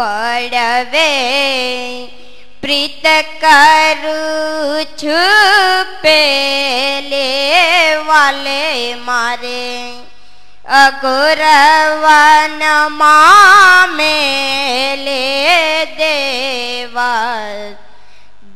पड़वे प्रीत करू छुपे ले वाले मारे अगुरवन मामेले देवा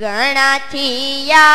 गणाथियार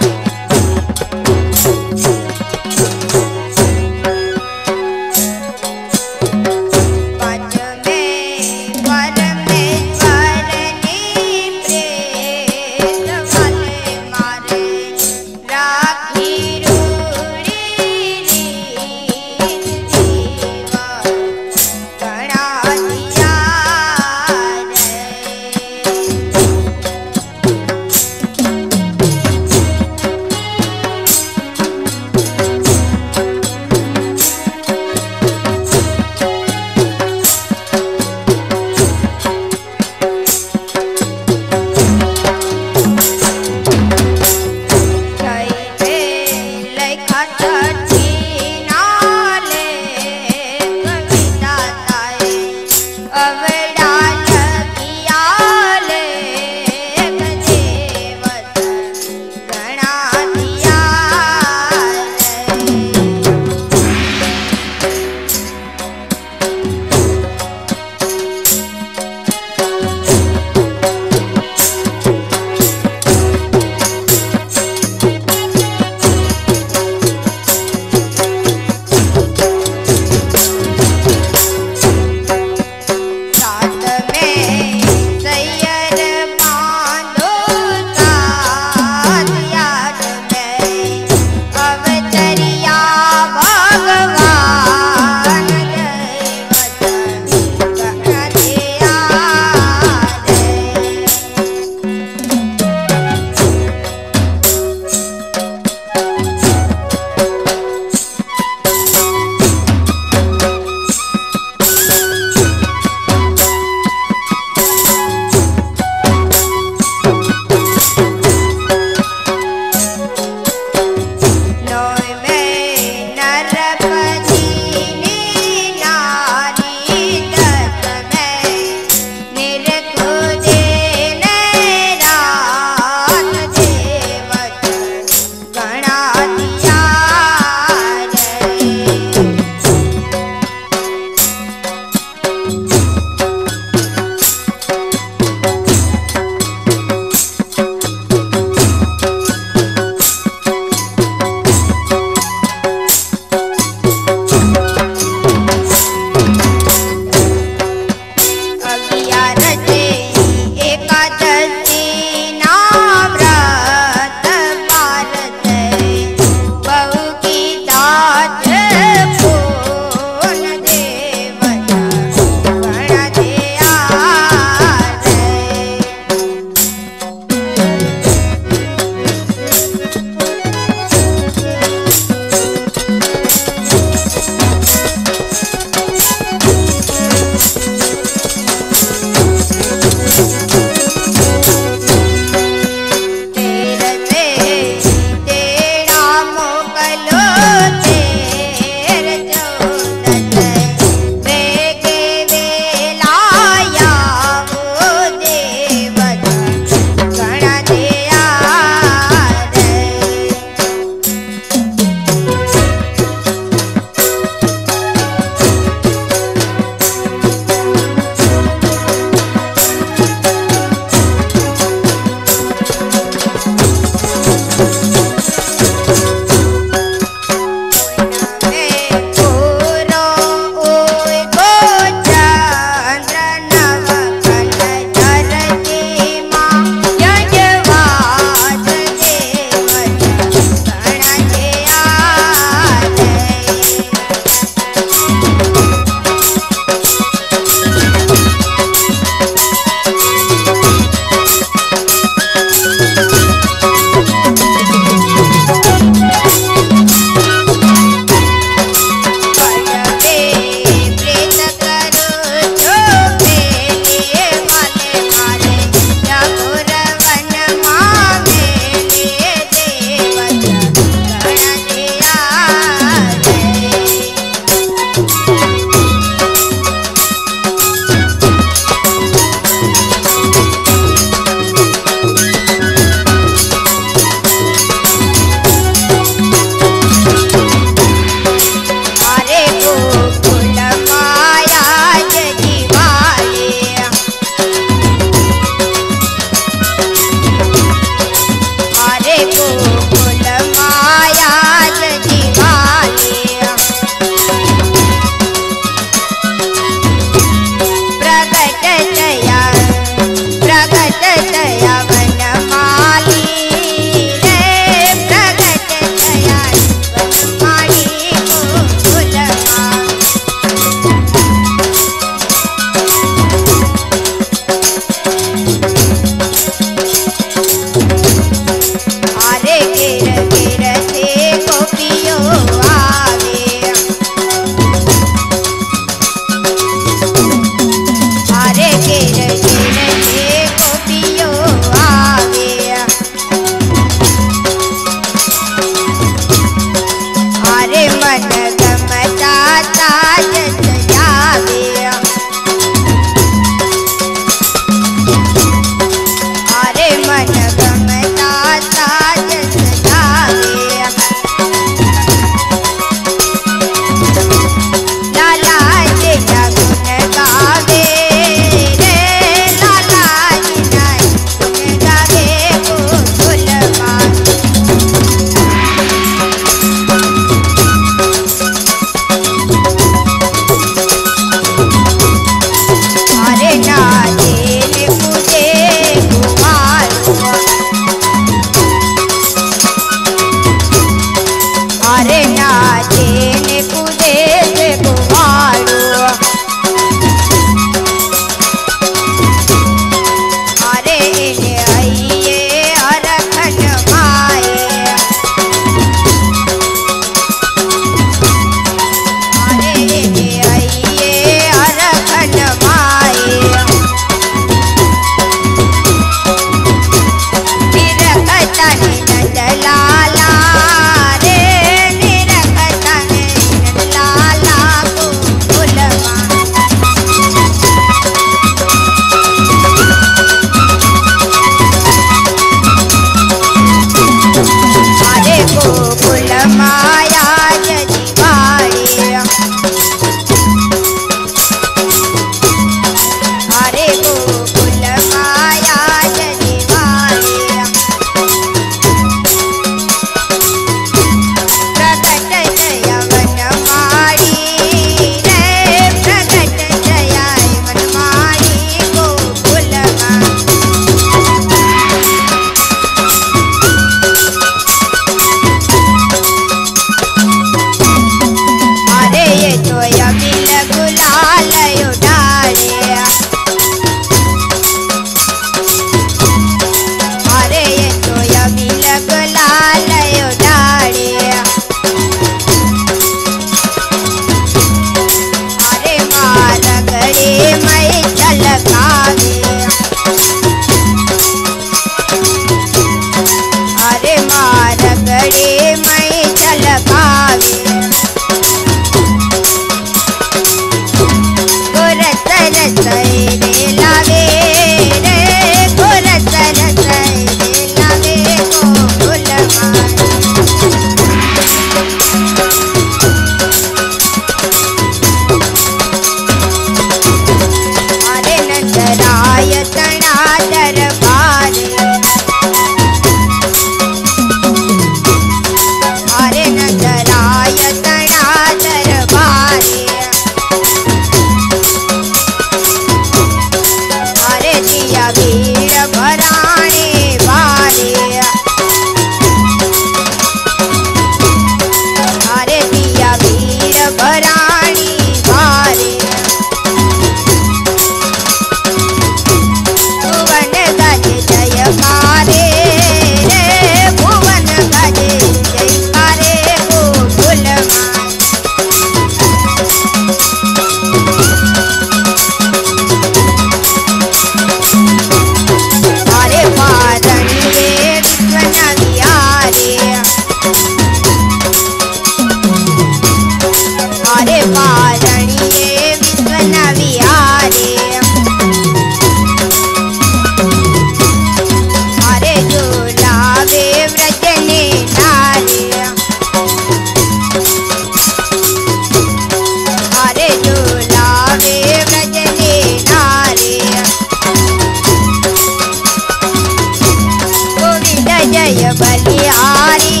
जय बलि आरी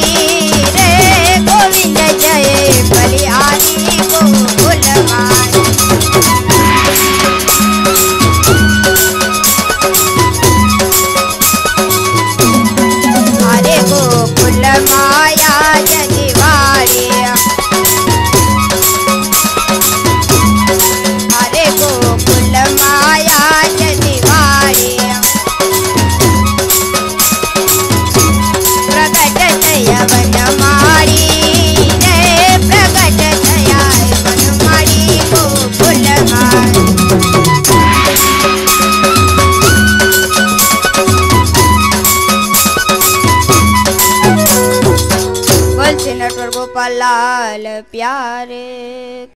रे गोविंद जय बलि आरी गोकुल मारी लाल प्यारे।